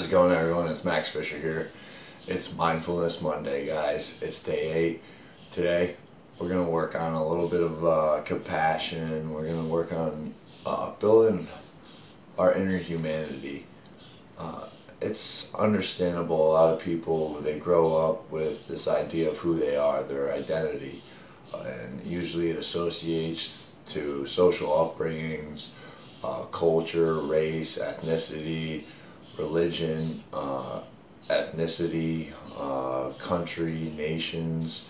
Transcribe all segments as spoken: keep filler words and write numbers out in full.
How's it going, everyone? It's Max Fisher here. It's Mindfulness Monday, guys. It's day eight. Today, we're going to work on a little bit of uh, compassion. We're going to work on uh, building our inner humanity. Uh, it's understandable. A lot of people, they grow up with this idea of who they are, their identity. Uh, and usually it associates to social upbringings, uh, culture, race, ethnicity, religion, uh, ethnicity, uh, country, nations.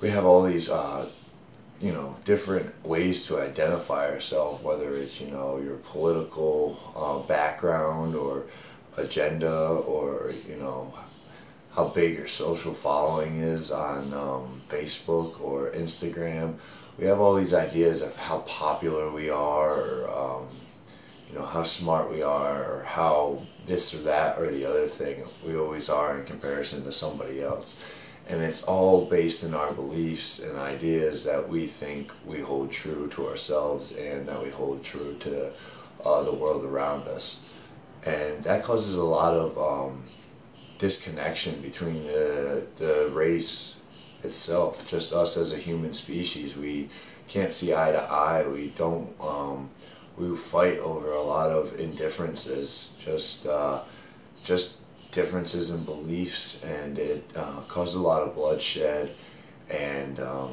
We have all these, uh, you know, different ways to identify ourselves, whether it's, you know, your political uh, background or agenda, or, you know, how big your social following is on um, Facebook or Instagram. We have all these ideas of how popular we are, or, um, you know, how smart we are, or how this or that or the other thing we always are in comparison to somebody else. And it's all based in our beliefs and ideas that we think we hold true to ourselves and that we hold true to uh, the world around us. And that causes a lot of um, disconnection between the, the race itself, just us as a human species. We can't see eye to eye. We don't... Um, We fight over a lot of indifferences, just uh, just differences in beliefs, and it uh, caused a lot of bloodshed and um,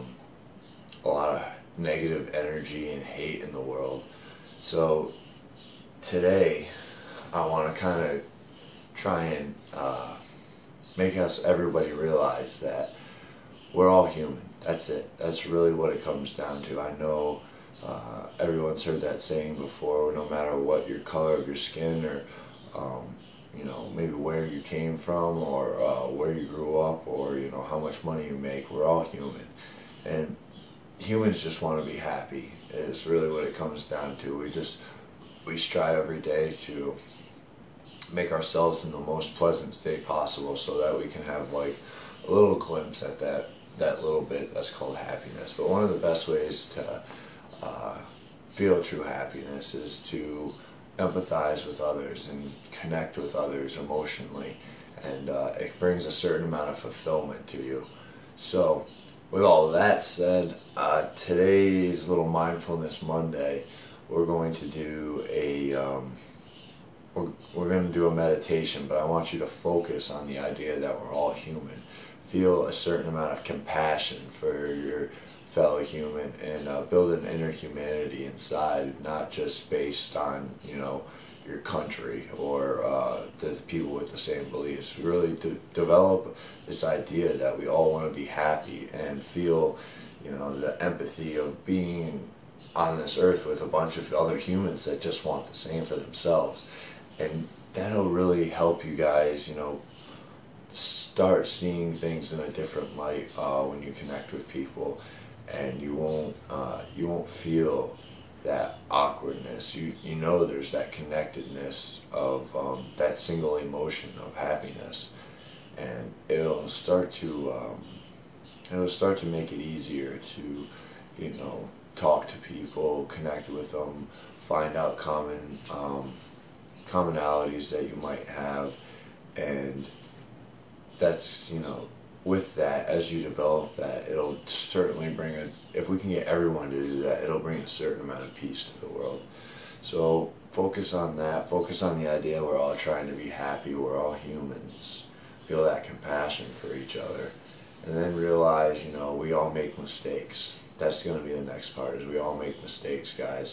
a lot of negative energy and hate in the world. So today, I want to kind of try and uh, make us everybody realize that we're all human. That's it. That's really what it comes down to. I know. Uh, everyone's heard that saying before, no matter what your color of your skin, or um, you know, maybe where you came from, or uh, where you grew up, or, you know, how much money you make. We're all human, and humans just want to be happy is really what it comes down to. We just we strive every day to make ourselves in the most pleasant state possible, so that we can have like a little glimpse at that that little bit that's called happiness. But one of the best ways to Uh, feel true happiness is to empathize with others and connect with others emotionally, and uh, it brings a certain amount of fulfillment to you. So with all that said, uh, today's little Mindfulness Monday, we're going to do a um, we're, we're going to do a meditation, but I want you to focus on the idea that we're all human. Feel a certain amount of compassion for your fellow human, and uh, build an inner humanity inside, not just based on, you know, your country or uh, the people with the same beliefs. Really de develop this idea that we all want to be happy and feel, you know, the empathy of being on this earth with a bunch of other humans that just want the same for themselves. And that'll really help you guys, you know, start seeing things in a different light uh, when you connect with people. And you won't uh, you won't feel that awkwardness. You you know there's that connectedness of um, that single emotion of happiness, and it'll start to um, it'll start to make it easier to, you know, talk to people, connect with them, find out common um, commonalities that you might have, and that's, you know. With that, as you develop that, it'll certainly bring a, if we can get everyone to do that, it'll bring a certain amount of peace to the world. So focus on that. Focus on the idea we're all trying to be happy. We're all humans. Feel that compassion for each other. And then realize, you know, we all make mistakes. That's going to be the next part, is we all make mistakes, guys.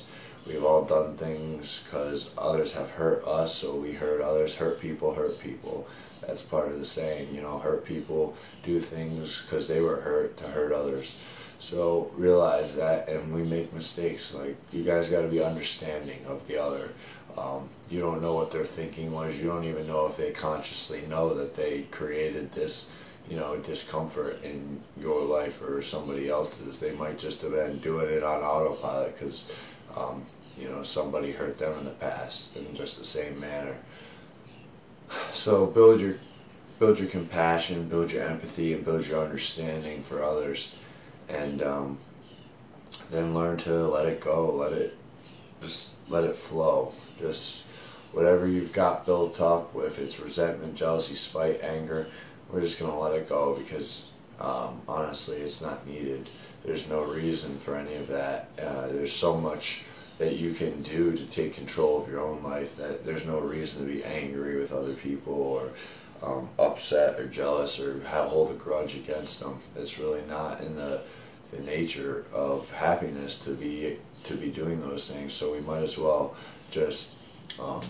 We've all done things because others have hurt us, so we hurt others. Hurt people, hurt people. That's part of the saying, you know, hurt people do things because they were hurt to hurt others. So realize that, and we make mistakes. Like, you guys got to be understanding of the other. Um, you don't know what their thinking was. You don't even know if they consciously know that they created this, you know, discomfort in your life or somebody else's. They might just have been doing it on autopilot because, um, you know, somebody hurt them in the past in just the same manner. So build your build your compassion, build your empathy, and build your understanding for others, and um, then learn to let it go, let it just let it flow. Just whatever you've got built up, if it's resentment, jealousy, spite, anger, we're just going to let it go, because um, honestly, it's not needed. There's no reason for any of that. Uh, there's so much that you can do to take control of your own life that there's no reason to be angry with other people, or um, upset or jealous, or hold a grudge against them. It's really not in the, the nature of happiness to be to be doing those things. So we might as well just um,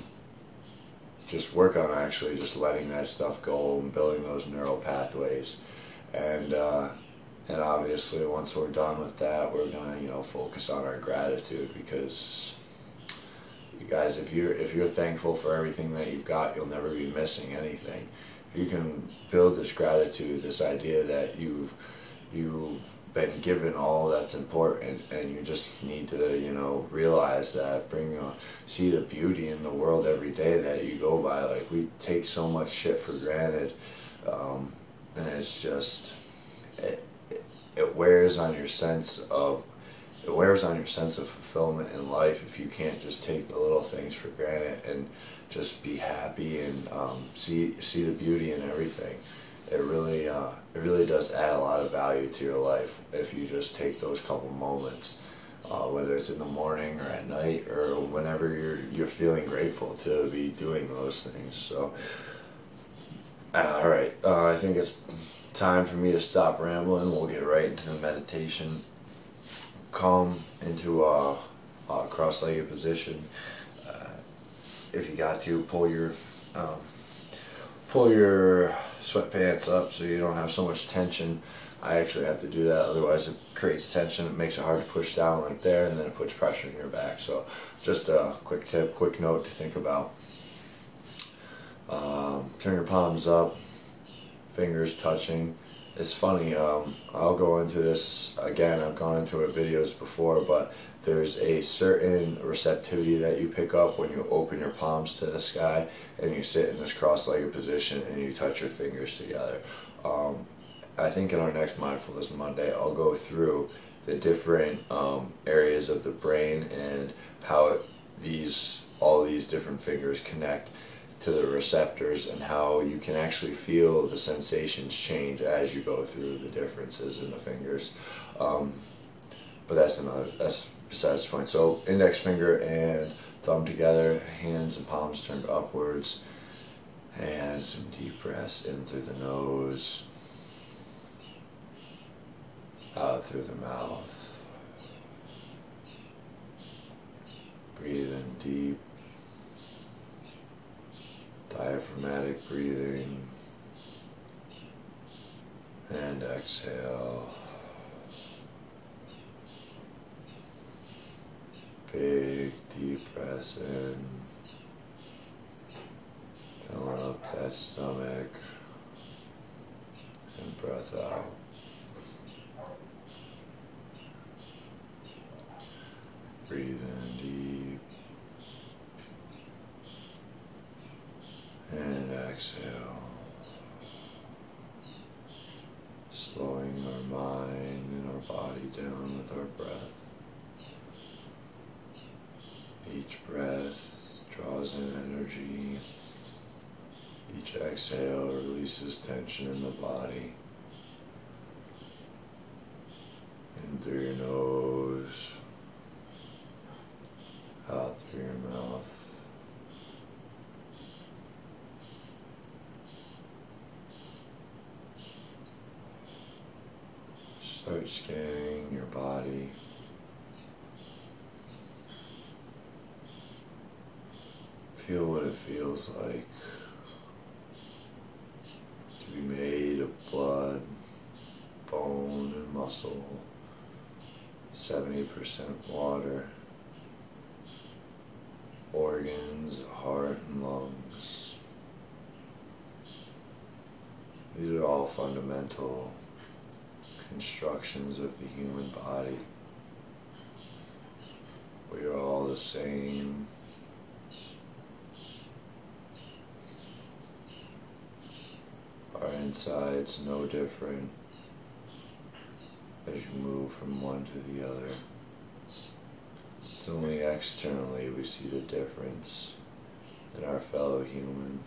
just work on actually just letting that stuff go and building those neural pathways. And uh, And obviously, once we're done with that, we're gonna, you know, focus on our gratitude, because you guys, if you're if you're thankful for everything that you've got, you'll never be missing anything. You can build this gratitude, this idea that you've you've been given all that's important, and you just need to, you know, realize that, bring uh, see the beauty in the world every day that you go by. Like, we take so much shit for granted, um, and it's just. It, It wears on your sense of it wears on your sense of fulfillment in life if you can't just take the little things for granted and just be happy and um, see see the beauty in everything. It really uh, it really does add a lot of value to your life if you just take those couple moments, uh, whether it's in the morning or at night or whenever you're you're feeling grateful to be doing those things. So, all right, uh, I think it's time for me to stop rambling. We'll get right into the meditation. Come into a, a cross-legged position. Uh, if you got to, pull your um, pull your sweatpants up so you don't have so much tension. I actually have to do that, otherwise it creates tension. It makes it hard to push down right there, and then it puts pressure in your back. So, just a quick tip, quick note to think about. Um, turn your palms up. Fingers touching. It's funny, um, I'll go into this again, I've gone into it videos before, but there's a certain receptivity that you pick up when you open your palms to the sky and you sit in this cross-legged position and you touch your fingers together. Um, I think in our next Mindfulness Monday, I'll go through the different um, areas of the brain and how these all these different fingers connect to the receptors, and how you can actually feel the sensations change as you go through the differences in the fingers. Um, but that's another, that's besides the point. So index finger and thumb together, hands and palms turned upwards, and some deep breaths in through the nose, out through the mouth. Breathe in deep. Diaphragmatic breathing, and exhale. Big deep breath in, filling up that stomach, and breath out. Breathe in deep. And exhale, slowing our mind and our body down with our breath. Each breath draws in energy. Each exhale releases tension in the body. In through your nose, out through your mouth. Start scanning your body. Feel what it feels like to be made of blood, bone, and muscle, seventy percent water, organs, heart, and lungs. These are all fundamental constructions of the human body. We are all the same. Our insides no different as you move from one to the other. It's only externally we see the difference and our fellow human.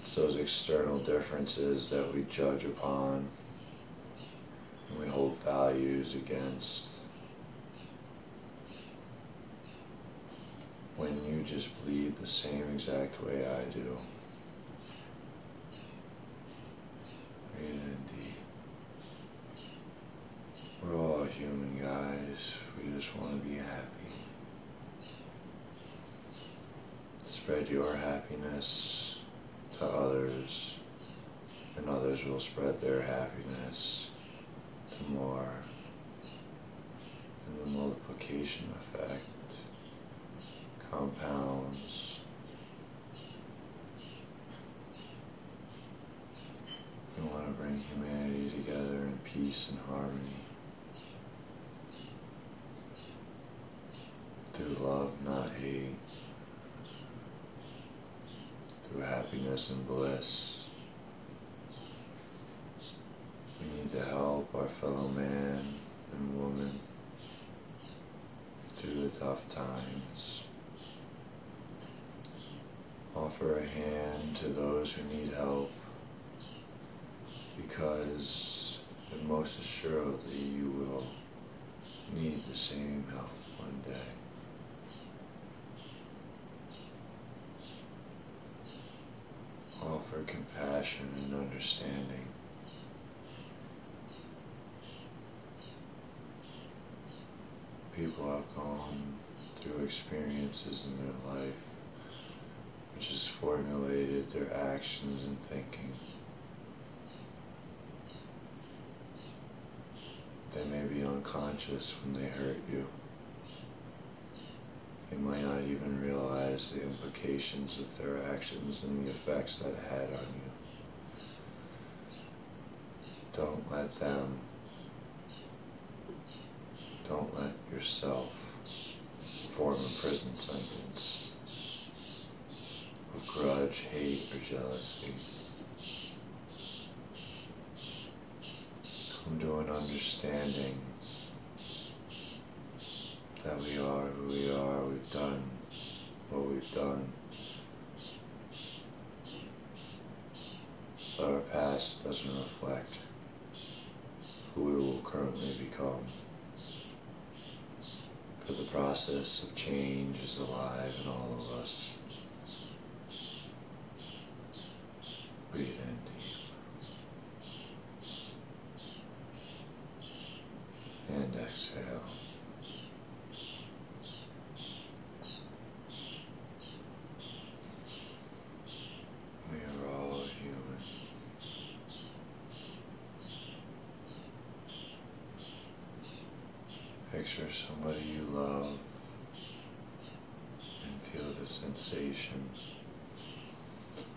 It's those external differences that we judge upon and we hold values against, when you just bleed the same exact way I do. Breathe in deep. We're all human, guys. We just want to be happy. Spread your happiness to others, and others will spread their happiness to more. And the multiplication effect compounds. We want to bring humanity together in peace and harmony, through love, not hate, through happiness and bliss. We need to help our fellow man and woman through the tough times. Offer a hand to those who need help, because most assuredly you will need the same help one day. Offer compassion and understanding. People have gone through experiences in their life which has formulated their actions and thinking. They may be unconscious when they hurt you. They might not even realize the implications of their actions and the effects that it had on you. Don't let them, don't let yourself form a prison sentence of grudge, hate, or jealousy. Come to an understanding that we are who we are, we've done what we've done. But our past doesn't reflect who we will currently become. For the process of change is alive in all of us. Breathe in deep. And exhale. We are all human. Picture somebody you love and feel the sensation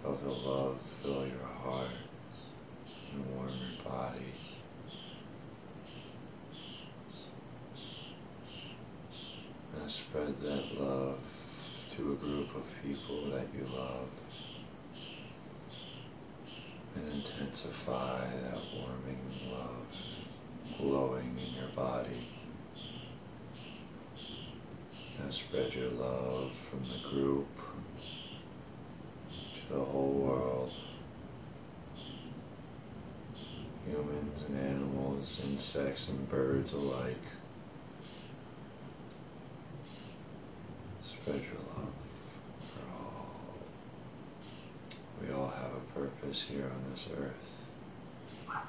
of the love fill your heart and warm your body. And spread that love to a group of people that you love, and intensify that warming love glowing in your body. And spread your love from the group the whole world. Humans and animals, insects and birds alike. Spread your love for all. We all have a purpose here on this earth.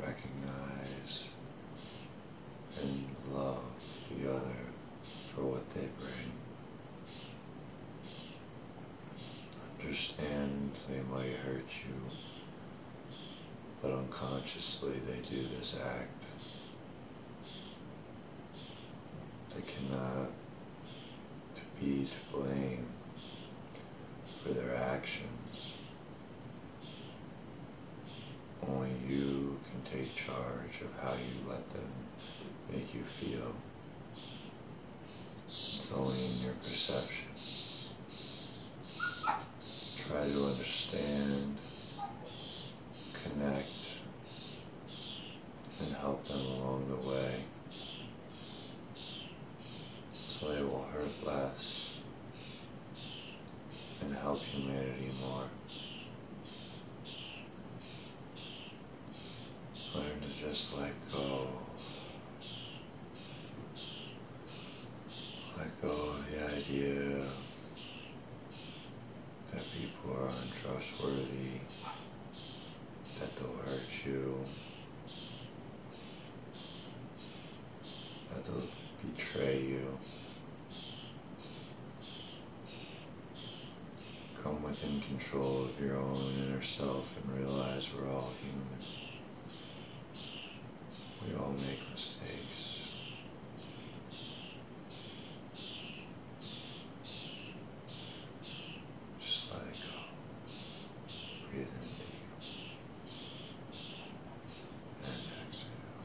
Recognize and love the other for what they bring. Understand they might hurt you, but unconsciously they do this act. They cannot be to blame for their actions. Only you can take charge of how you let them make you feel. It's only in your perception. Try to understand, connect, and help them along the way. Just let go. Let go of the idea that people are untrustworthy, that they'll hurt you, that they'll betray you. Come within control of your own inner self and realize we're all human. We all make mistakes. Just let it go. Breathe in deep. And exhale.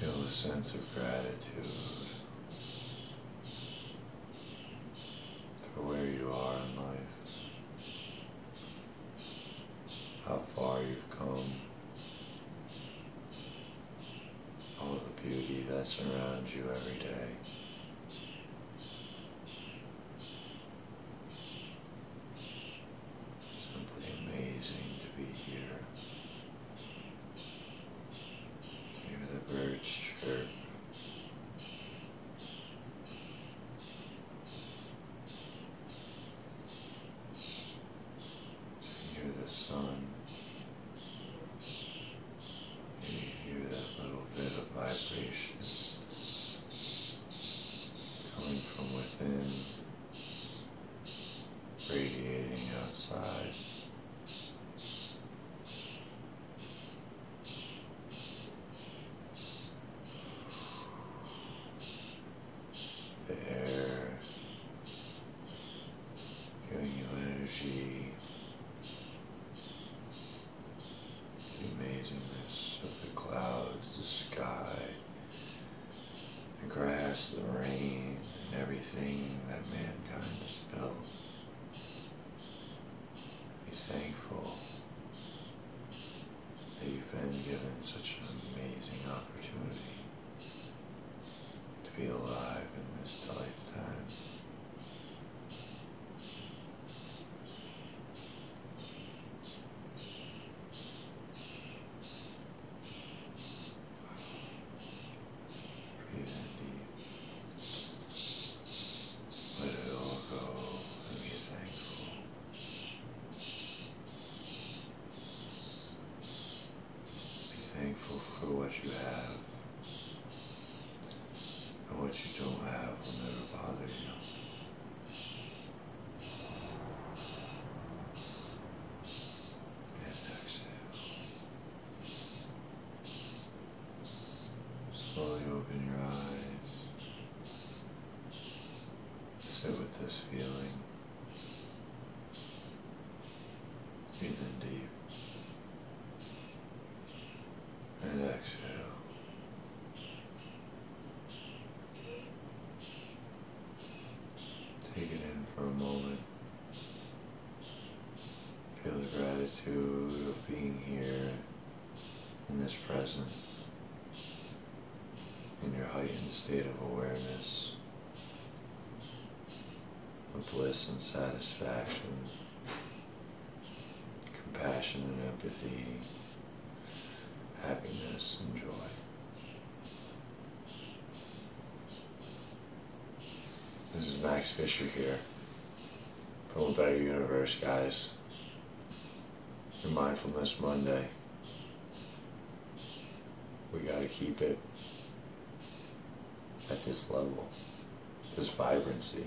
Feel a sense of gratitude for where you are in life. How far you've come, all the beauty that surrounds you every day. Simply amazing to be here. Hear the birds chirp. Hear the sun. Coming from within, radiating outside. The air giving you energy, the amazingness of the clouds, the sky, the grass, the rain, and everything that mankind has built. Be thankful that you've been given such an amazing opportunity to be alive in this lifetime. Thankful for what you have, and what you don't have will never bother you. And exhale. Slowly open your eyes. Sit with this feeling. Breathe in deep. And exhale. Take it in for a moment. Feel the gratitude of being here in this present, in your heightened state of awareness, of bliss and satisfaction, compassion and empathy, happiness and joy. This is Max Fisher here from A Better Universe, guys. Your Mindfulness Monday. We gotta keep it at this level, this vibrancy.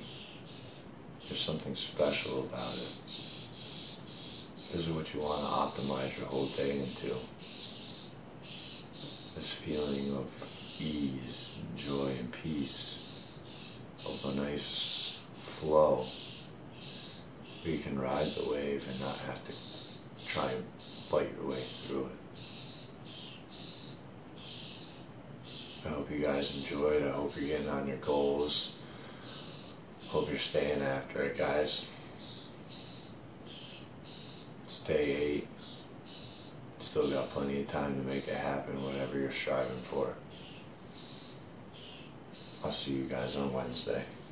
There's something special about it. This is what you want to optimize your whole day into. This feeling of ease and joy and peace, of a nice flow. You can ride the wave and not have to try and fight your way through it. I hope you guys enjoyed. I hope you're getting on your goals. Hope you're staying after it, guys. It's day eight. Still got plenty of time to make it happen, whatever you're striving for. I'll see you guys on Wednesday.